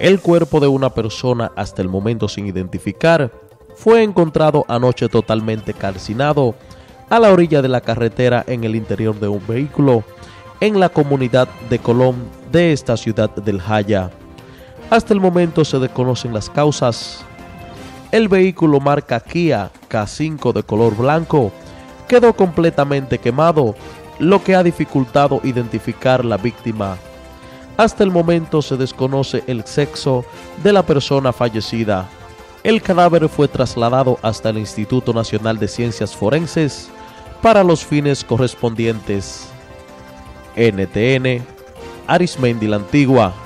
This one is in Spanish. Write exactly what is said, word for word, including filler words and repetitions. El cuerpo de una persona hasta el momento sin identificar fue encontrado anoche totalmente calcinado a la orilla de la carretera en el interior de un vehículo en la comunidad de Colón de esta ciudad del Jaya. Hasta el momento se desconocen las causas. El vehículo marca Kia K cinco de color blanco quedó completamente quemado, lo que ha dificultado identificar la víctima. Hasta el momento se desconoce el sexo de la persona fallecida. El cadáver fue trasladado hasta el Instituto Nacional de Ciencias Forenses para los fines correspondientes. N T N, Arismendi la Antigua.